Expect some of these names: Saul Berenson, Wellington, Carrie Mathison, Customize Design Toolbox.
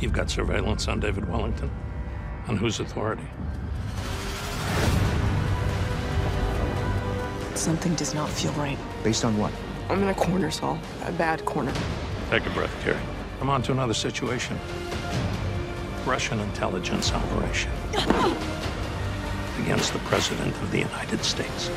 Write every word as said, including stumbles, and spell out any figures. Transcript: You've got surveillance on David Wellington. On whose authority? Something does not feel right. Based on what? I'm in a corner, Saul. A bad corner. Take a breath, Carrie. I'm on to another situation. Russian intelligence operation against the President of the United States.